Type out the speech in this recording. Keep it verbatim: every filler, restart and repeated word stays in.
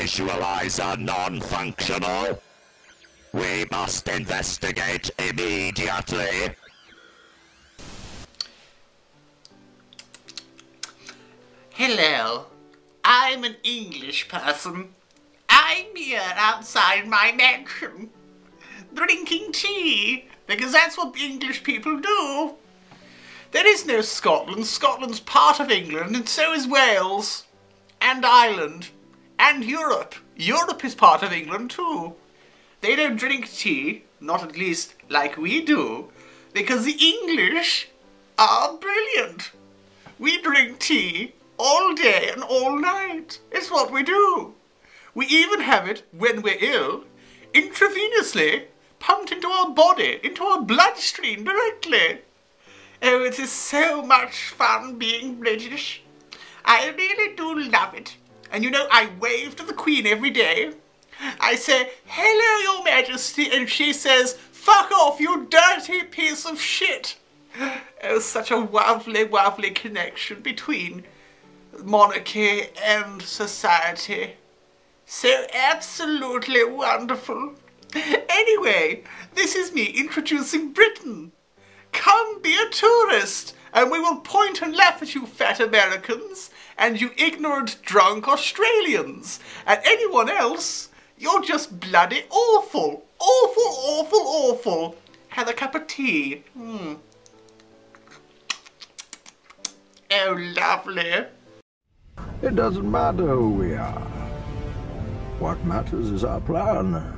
visualizer non-functional? We must investigate immediately. Hello. I'm an English person. I'm here outside my mansion, drinking tea, because that's what English people do. There is no Scotland. Scotland's part of England, and so is Wales, and Ireland, and Europe. Europe is part of England too. They don't drink tea, not at least like we do, because the English are brilliant. We drink tea all day and all night. It's what we do. We even have it when we're ill, intravenously, pumped into our body, into our bloodstream directly. Oh, it is so much fun being British. I really do love it. And you know, I wave to the Queen every day. I say, "Hello, Your Majesty," and she says, "Fuck off, you dirty piece of shit." Oh, such a lovely, lovely connection between monarchy and society. So absolutely wonderful. Anyway, this is me introducing Britain. Come be a tourist, and we will point and laugh at you fat Americans and you ignorant drunk Australians. And anyone else, you're just bloody awful. Awful, awful, awful. Have a cup of tea. Mm. Oh, lovely. It doesn't matter who we are. What matters is our plan.